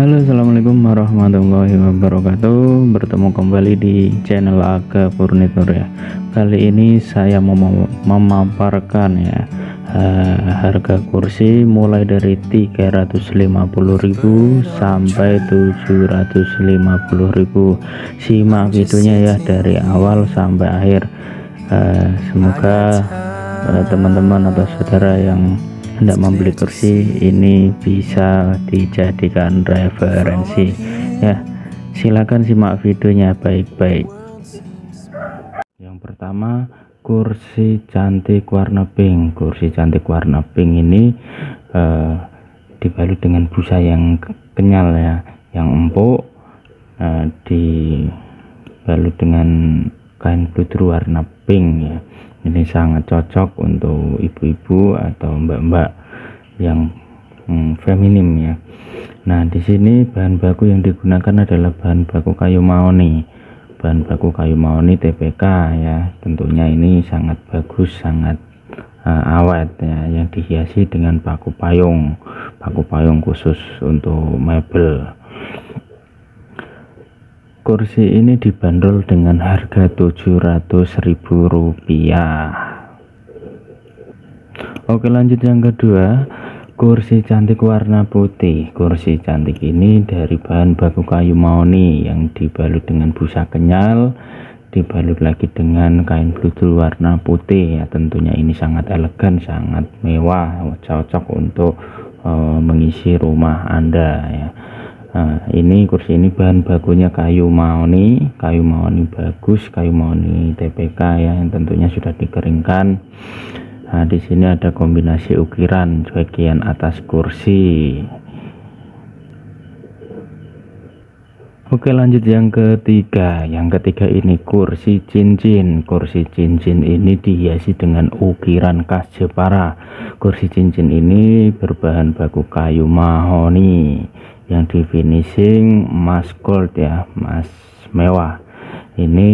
Halo, assalamualaikum warahmatullahi wabarakatuh. Bertemu kembali di channel Agha Furniture ya. Kali ini saya mau memaparkan ya harga kursi mulai dari 350.000 sampai 750.000. Simak videonya ya dari awal sampai akhir. Semoga teman-teman atau saudara yang hendak membeli kursi ini bisa dijadikan referensi ya. Silakan simak videonya baik-baik. Yang pertama, kursi cantik warna pink. Kursi cantik warna pink ini dibalut dengan busa yang kenyal ya, yang empuk, dibalut dengan kain blue truby warna pink ya. Ini sangat cocok untuk ibu-ibu atau mbak-mbak yang feminim ya. Nah, di sini bahan baku yang digunakan adalah bahan baku kayu mahoni. Bahan baku kayu mahoni TPK ya. Tentunya ini sangat bagus, sangat awet ya, yang dihiasi dengan paku payung. Paku payung khusus untuk mebel. Kursi ini dibanderol dengan harga Rp700.000. Oke, lanjut yang kedua, kursi cantik warna putih. Kursi cantik ini dari bahan baku kayu mahoni yang dibalut dengan busa kenyal, dibalut lagi dengan kain blue truby warna putih ya. Tentunya ini sangat elegan, sangat mewah, cocok untuk mengisi rumah Anda ya. Nah, ini kursi ini bahan bakunya kayu mahoni. Kayu mahoni bagus, kayu mahoni TPK ya, yang tentunya sudah dikeringkan. Nah, di sini ada kombinasi ukiran bagian atas kursi. Oke, lanjut yang ketiga. Yang ketiga ini kursi cincin. Kursi cincin ini dihiasi dengan ukiran khas Jepara. Kursi cincin ini berbahan baku kayu mahoni yang di finishing emas gold ya, emas mewah. Ini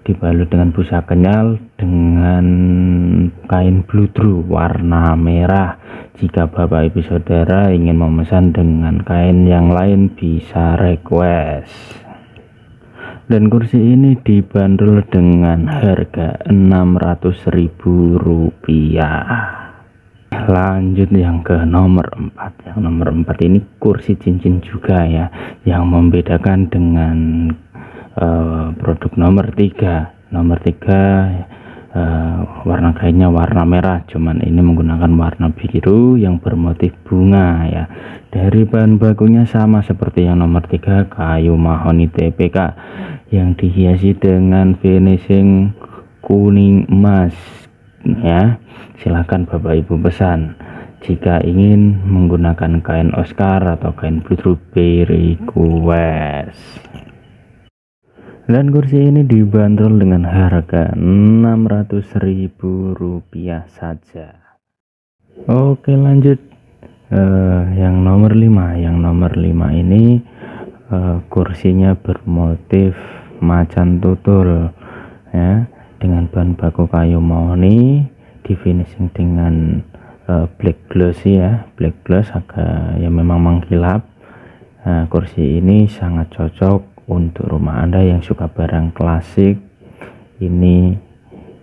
dibalut dengan busa kenyal dengan kain blue truby warna merah. Jika bapak ibu saudara ingin memesan dengan kain yang lain bisa request. Dan kursi ini dibanderol dengan harga Rp600.000. Lanjut yang ke nomor 4. Yang nomor 4 ini kursi cincin juga ya. Yang membedakan dengan produk nomor 3. Nomor 3 warna kainnya warna merah, cuman ini menggunakan warna biru yang bermotif bunga ya. Dari bahan bakunya sama seperti yang nomor 3, kayu mahoni TPK yang dihiasi dengan finishing kuning emas ya. Silahkan bapak ibu pesan. Jika ingin menggunakan kain Oscar atau kain Blue Truby request. Dan kursi ini dibanderol dengan harga Rp600.000 saja. Oke, lanjut yang nomor 5. Yang nomor 5 ini kursinya bermotif macan tutul ya, dengan bahan baku kayu mahoni, di finishing dengan black gloss ya, black gloss agak yang memang mengkilap. Kursi ini sangat cocok untuk rumah Anda yang suka barang klasik. Ini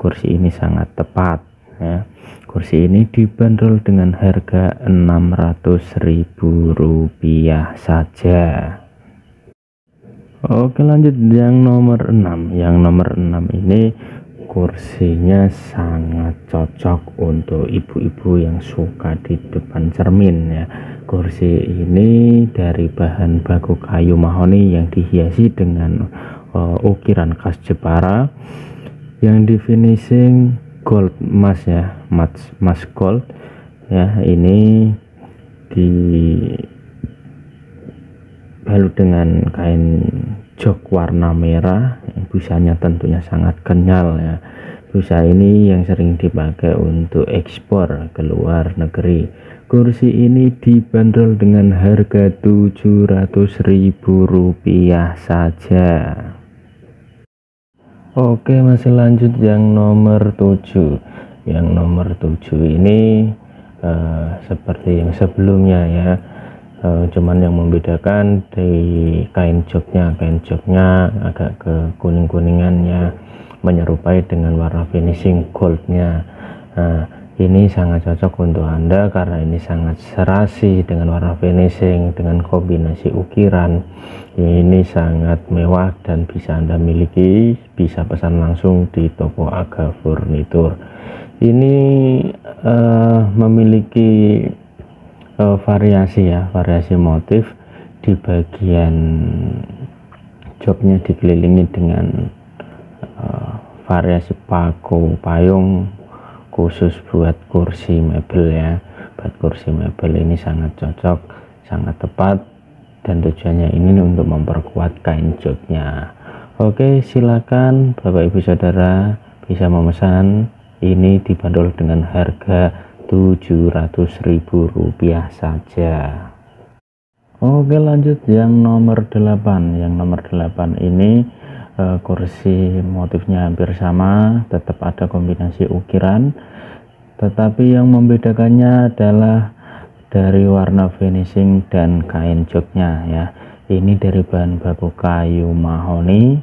kursi ini sangat tepat ya. Kursi ini dibanderol dengan harga Rp600.000 saja. Oke, lanjut yang nomor 6. Yang nomor 6 ini kursinya sangat cocok untuk ibu-ibu yang suka di depan cermin ya. Kursi ini dari bahan baku kayu mahoni yang dihiasi dengan ukiran khas Jepara yang di finishing gold emas ya, emas gold ya. Ini dibalut dengan kain jok warna merah, busanya tentunya sangat kenyal ya. Busa ini yang sering dipakai untuk ekspor ke luar negeri. Kursi ini dibanderol dengan harga Rp700.000 saja. Oke, masih lanjut yang nomor 7. Yang nomor 7 ini seperti yang sebelumnya ya, cuman yang membedakan di kain joknya agak ke kuning-kuningan ya, menyerupai dengan warna finishing goldnya. Nah, ini sangat cocok untuk Anda karena ini sangat serasi dengan warna finishing, dengan kombinasi ukiran ini sangat mewah dan bisa Anda miliki, bisa pesan langsung di toko Agha Furniture. Ini memiliki variasi ya, variasi motif. Di bagian joknya dikelilingi dengan variasi paku payung khusus buat kursi mebel ya. Buat kursi mebel ini sangat cocok, sangat tepat, dan tujuannya ini untuk memperkuat kain joknya. Oke, silakan Bapak Ibu Saudara bisa memesan. Ini dibanderol dengan harga Rp700.000 saja. Oke, lanjut yang nomor 8. Yang nomor 8 ini kursi motifnya hampir sama, tetap ada kombinasi ukiran, tetapi yang membedakannya adalah dari warna finishing dan kain joknya ya. Ini dari bahan baku kayu mahoni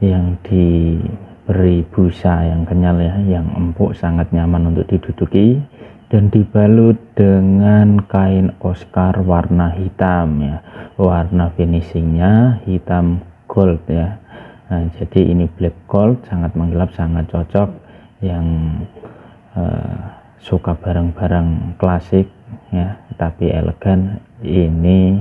yang diberi busa yang kenyal ya, yang empuk, sangat nyaman untuk diduduki, dan dibalut dengan kain Oscar warna hitam ya, warna finishingnya hitam gold ya. Nah, jadi ini black gold, sangat menggelap, sangat cocok yang suka barang-barang klasik ya tapi elegan. Ini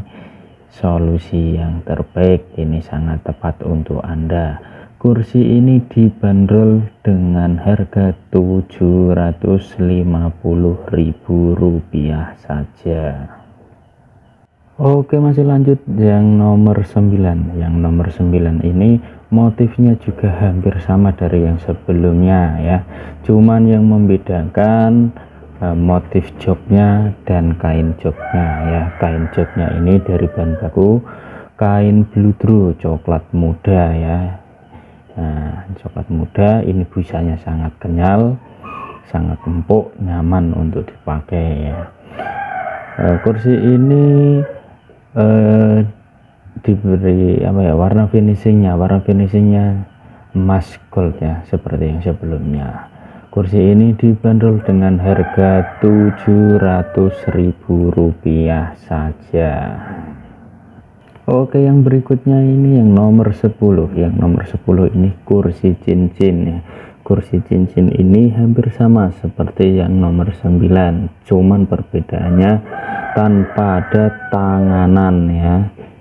solusi yang terbaik, ini sangat tepat untuk Anda. Kursi ini dibanderol dengan harga Rp750.000 saja. Oke, masih lanjut yang nomor 9. Yang nomor 9 ini motifnya juga hampir sama dari yang sebelumnya ya. Cuman yang membedakan motif joknya dan kain joknya ya. Kain joknya ini dari bahan baku kain Blue Truby coklat muda ya. Nah, coklat muda ini busanya sangat kenyal, sangat empuk, nyaman untuk dipakai ya. Kursi ini diberi apa ya, warna finishingnya emas gold ya, seperti yang sebelumnya. Kursi ini dibanderol dengan harga Rp700.000 saja. Oke, yang berikutnya ini yang nomor 10. Yang nomor 10 ini kursi cincin ya. Kursi cincin ini hampir sama seperti yang nomor 9, cuman perbedaannya tanpa ada tanganan ya.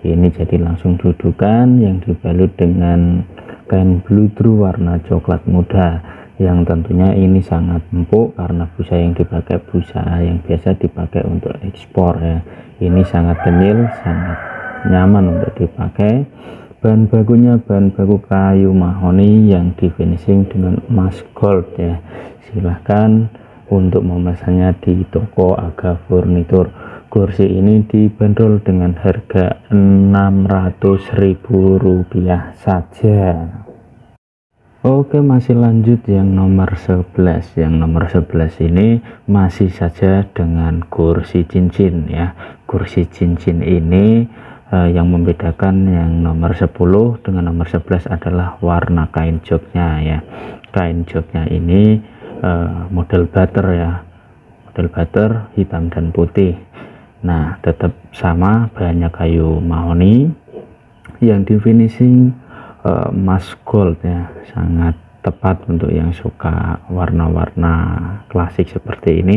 Ini jadi langsung dudukan yang dibalut dengan kain Blue Truby warna coklat muda, yang tentunya ini sangat empuk karena busa yang dipakai busa yang biasa dipakai untuk ekspor ya. Ini sangat kenyal, sangat nyaman untuk dipakai. Bahan bakunya bahan baku kayu mahoni yang di finishing dengan emas gold ya. Silahkan untuk memesannya di toko Agha Furniture. Kursi ini dibanderol dengan harga Rp600.000 saja. Oke, masih lanjut yang nomor 11. Yang nomor 11 ini masih saja dengan kursi cincin ya. Kursi cincin ini yang membedakan yang nomor 10 dengan nomor 11 adalah warna kain joknya ya. Kain joknya ini model butter ya, model butter hitam dan putih. Nah, tetap sama, bahannya kayu mahoni yang di finishing emas gold ya. Sangat tepat untuk yang suka warna-warna klasik seperti ini.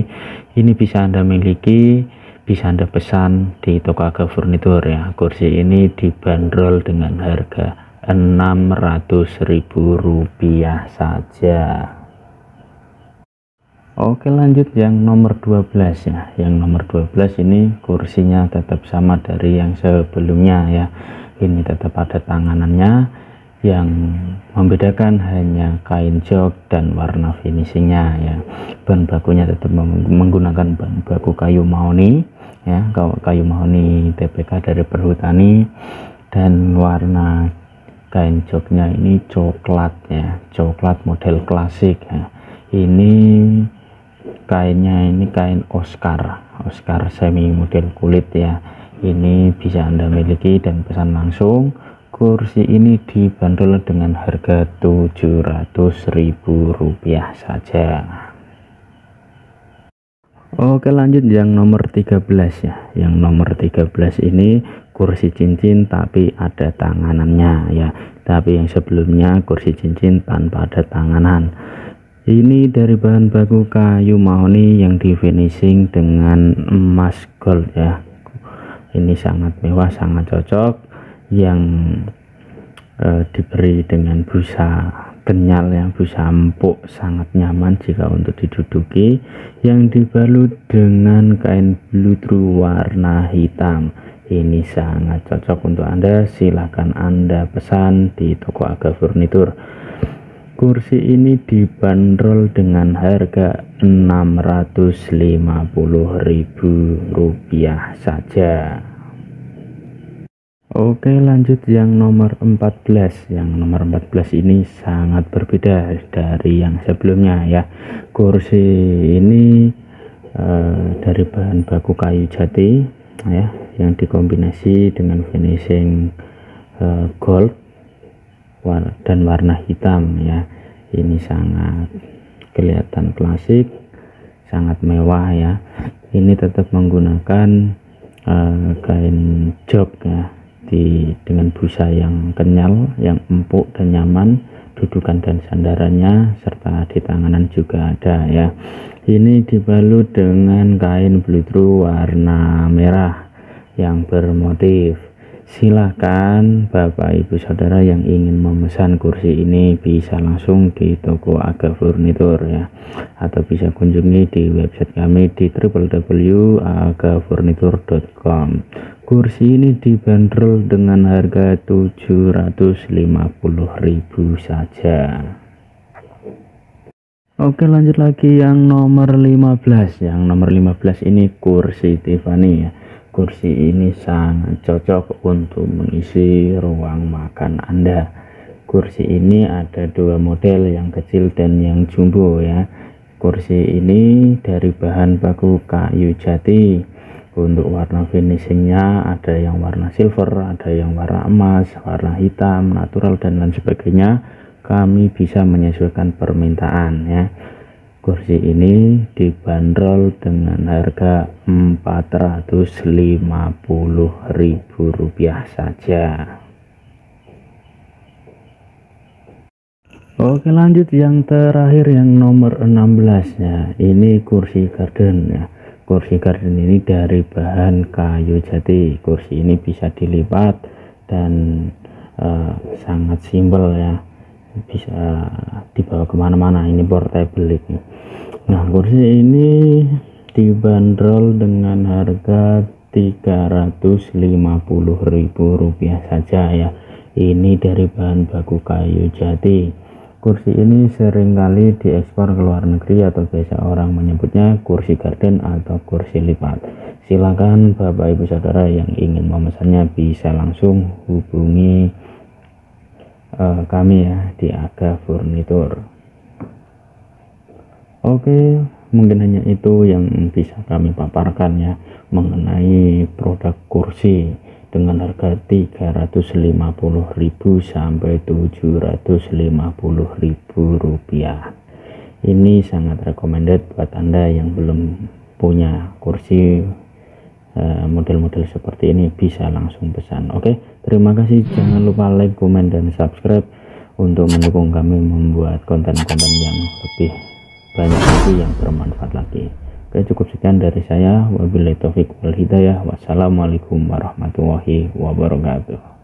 Ini bisa Anda miliki, bisa Anda pesan di toko Agha Furniture ya. Kursi ini dibanderol dengan harga Rp600.000 saja. Oke, lanjut yang nomor 12 ya. Yang nomor 12 ini kursinya tetap sama dari yang sebelumnya ya. Ini tetap ada tanganannya, yang membedakan hanya kain jok dan warna finishingnya ya. Bahan bakunya tetap menggunakan bahan baku kayu mahoni ya, kayu mahoni TPK dari perhutani, dan warna kain joknya ini coklat ya, coklat model klasik ya. Ini kainnya ini kain Oscar semi model kulit ya, ini bisa Anda miliki dan pesan langsung. Kursi ini dibanderol dengan harga Rp700.000 saja. Oke, lanjut yang nomor 13 ya. Yang nomor 13 ini kursi cincin tapi ada tanganannya ya. Tapi yang sebelumnya kursi cincin tanpa ada tanganan. Ini dari bahan baku kayu mahoni yang di finishing dengan emas gold ya. Ini sangat mewah, sangat cocok yang diberi dengan busa kenyal yang bisa empuk, sangat nyaman jika untuk diduduki, yang dibalut dengan kain blue truby warna hitam. Ini sangat cocok untuk Anda, silahkan Anda pesan di toko Agha Furniture. Kursi ini dibanderol dengan harga Rp650.000 saja. Oke, lanjut yang nomor 14. Yang nomor 14 ini sangat berbeda dari yang sebelumnya ya. Kursi ini dari bahan baku kayu jati ya, yang dikombinasi dengan finishing gold dan warna hitam ya. Ini sangat kelihatan klasik, sangat mewah ya. Ini tetap menggunakan kain jog ya, dengan busa yang kenyal, yang empuk dan nyaman. Dudukan dan sandarannya serta di tanganan juga ada ya. Ini dibalut dengan kain blue truby warna merah yang bermotif. Silahkan Bapak Ibu Saudara yang ingin memesan kursi ini bisa langsung di toko Agha Furniture ya, atau bisa kunjungi di website kami di www.aghafurniture.com. Kursi ini dibanderol dengan harga Rp750.000 saja. Oke, lanjut lagi yang nomor 15. Yang nomor 15 ini kursi Tiffany ya. Kursi ini sangat cocok untuk mengisi ruang makan Anda. Kursi ini ada dua model, yang kecil dan yang jumbo ya. Kursi ini dari bahan baku kayu jati. Untuk warna finishingnya ada yang warna silver, ada yang warna emas, warna hitam natural dan lain sebagainya. Kami bisa menyesuaikan permintaan ya. Kursi ini dibanderol dengan harga Rp450.000 saja. Oke, lanjut yang terakhir yang nomor 16 ya. Ini kursi garden ya. Kursi garden ini dari bahan kayu jati. Kursi ini bisa dilipat dan sangat simpel ya, bisa dibawa kemana-mana, ini portable ini. Nah, kursi ini dibanderol dengan harga Rp350.000 saja ya. Ini dari bahan baku kayu jati. Kursi ini seringkali diekspor ke luar negeri, atau biasa orang menyebutnya kursi garden atau kursi lipat. Silakan Bapak Ibu Saudara yang ingin memesannya bisa langsung hubungi kami ya di Agha Furniture. Oke, mungkin hanya itu yang bisa kami paparkan ya mengenai produk kursi dengan harga Rp350.000 sampai Rp750.000. Ini sangat recommended buat Anda yang belum punya kursi model-model seperti ini, bisa langsung pesan. Oke, terima kasih. Jangan lupa like, komen, dan subscribe untuk mendukung kami membuat konten-konten yang lebih banyak lagi, yang bermanfaat lagi. Oke, cukup sekian dari saya. Wabillahi taufiq wal hidayah. Wassalamualaikum warahmatullahi wabarakatuh.